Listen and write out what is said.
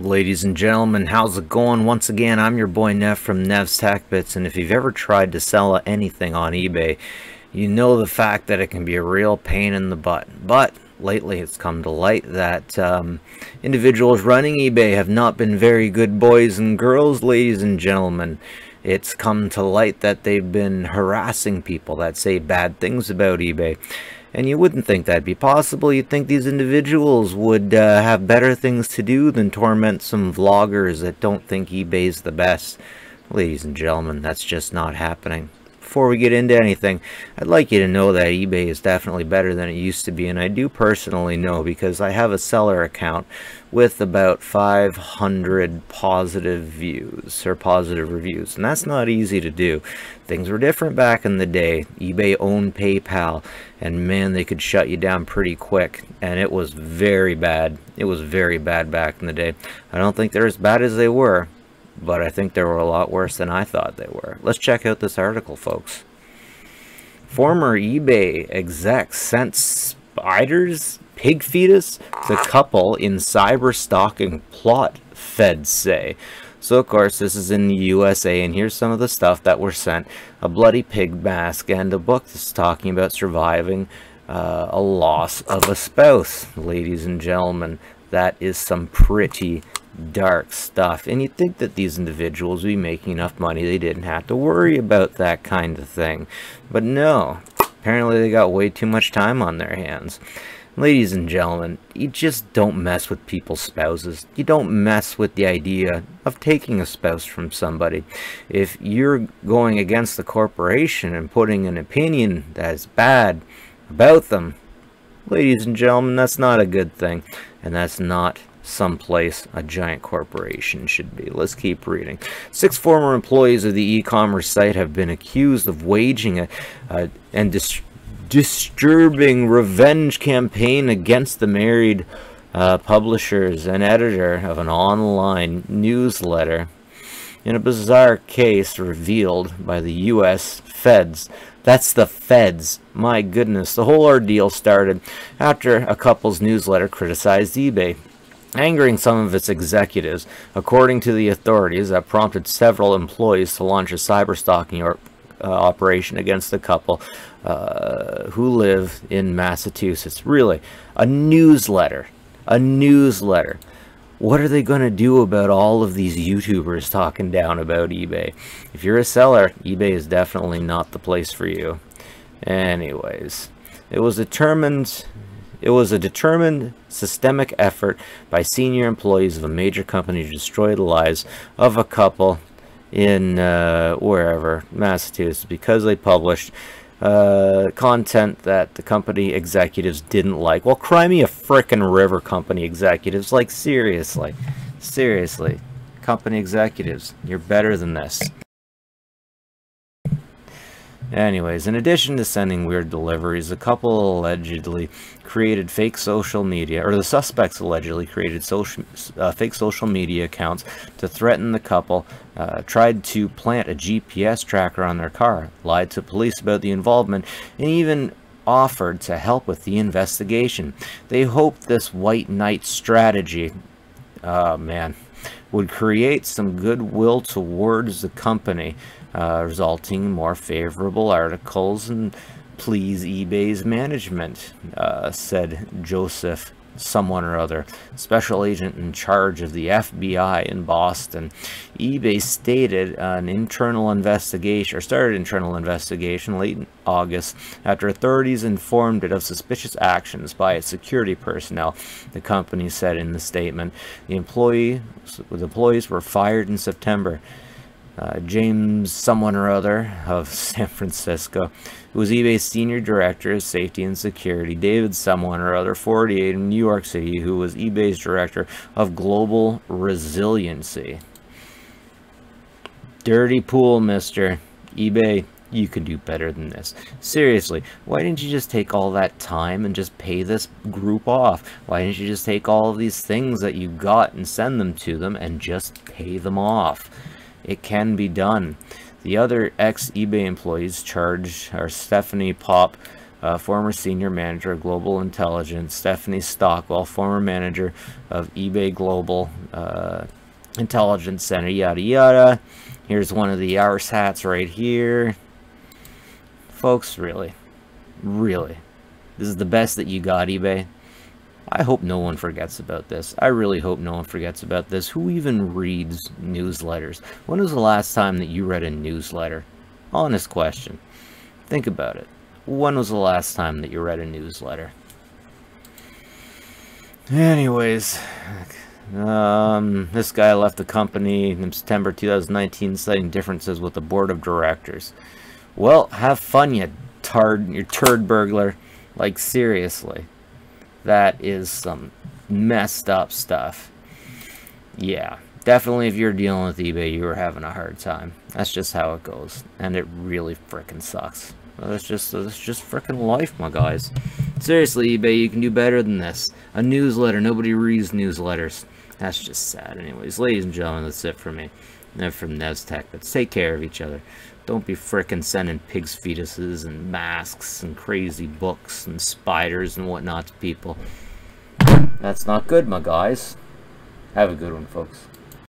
Ladies and gentlemen, how's it going? Once again, I'm your boy Nev from Nev's Tech Bits, and if you've ever tried to sell anything on eBay, you know the fact that it can be a real pain in the butt. But lately it's come to light that individuals running eBay have not been very good boys and girls, ladies and gentlemen. It's come to light that they've been harassing people that say bad things about eBay. And you wouldn't think that'd be possible. You'd think these individuals would have better things to do than torment some vloggers that don't think eBay's the best. Ladies and gentlemen, that's just not happening. Before we get into anything, I'd like you to know that eBay is definitely better than it used to be. And I do personally know because I have a seller account with about 500 positive reviews. And that's not easy to do. Things were different back in the day. eBay owned PayPal. And man, they could shut you down pretty quick. And it was very bad. It was very bad back in the day. I don't think they're as bad as they were, but I think they were a lot worse than I thought they were. Let's check out this article, folks. Former eBay execs sent spiders, pig fetus, the couple in cyber stalking plot, feds say. So, of course, this is in the USA, and here's some of the stuff that were sent. A bloody pig mask and a book that's talking about surviving a loss of a spouse. Ladies and gentlemen, that is some pretty dark stuff, and you'd think that these individuals would be making enough money they didn't have to worry about that kind of thing, but no, apparently they got way too much time on their hands. Ladies and gentlemen, you just don't mess with people's spouses. You don't mess with the idea of taking a spouse from somebody. If you're going against the corporation and putting an opinion that is bad about them, ladies and gentlemen, that's not a good thing, and that's not someplace a giant corporation should be. Let's keep reading. 6 former employees of the e-commerce site have been accused of waging a disturbing revenge campaign against the married publishers and editor of an online newsletter in a bizarre case revealed by the U.S. feds. That's the feds. My goodness. The whole ordeal started after a couple's newsletter criticized eBay, angering some of its executives. According to the authorities, that prompted several employees to launch a cyber-stalking operation against the couple who live in Massachusetts. Really, a newsletter. A newsletter. What are they going to do about all of these YouTubers talking down about eBay? If you're a seller, eBay is definitely not the place for you. Anyways, it was a determined systemic effort by senior employees of a major company to destroy the lives of a couple in wherever, Massachusetts, because they published content that the company executives didn't like. Well, cry me a frickin' river, company executives. Like, seriously. Seriously. Company executives, you're better than this. Anyways, in addition to sending weird deliveries, the couple allegedly created fake social media, or the suspects allegedly created fake social media accounts to threaten the couple, tried to plant a GPS tracker on their car, lied to police about the involvement, and even offered to help with the investigation. They hoped this white knight strategy, would create some goodwill towards the company, resulting in more favorable articles and please eBay's management, said Joseph someone or other, special agent in charge of the FBI in Boston. eBay stated an internal investigation, or started internal investigation late in August after authorities informed it of suspicious actions by its security personnel, the company said in the statement. The employees were fired in September. James someone or other of San Francisco, who was eBay's senior director of safety and security, David someone or other, 48, in New York City, who was eBay's director of global resiliency. Dirty pool, mister. eBay, you could do better than this. Seriously, why didn't you just take all that time and just pay this group off? Why didn't you just take all of these things that you got and send them to them and just pay them off? It can be done. The other ex-eBay employees charged are Stephanie Popp, former senior manager of global intelligence, Stephanie Stockwell, former manager of eBay global intelligence center, yada yada. Here's one of the arse hats right here, folks. Really, this is the best that you got, eBay. I hope no one forgets about this. I really hope no one forgets about this. Who even reads newsletters? When was the last time that you read a newsletter? Honest question. Think about it. When was the last time that you read a newsletter? Anyways, this guy left the company in September 2019, citing differences with the board of directors. Well, have fun, you turd burglar. Like, seriously. That is some messed up stuff. Yeah, definitely if you're dealing with eBay, you are having a hard time. That's just how it goes, and it really frickin' sucks. That's just frickin' life, my guys. Seriously, eBay, you can do better than this. A newsletter. Nobody reads newsletters. That's just sad. Anyways, ladies and gentlemen, that's it for me. And from Nev's Tech Bits, take care of each other. Don't be frickin' sending pigs' fetuses and masks and crazy books and spiders and whatnot to people. That's not good, my guys. Have a good one, folks.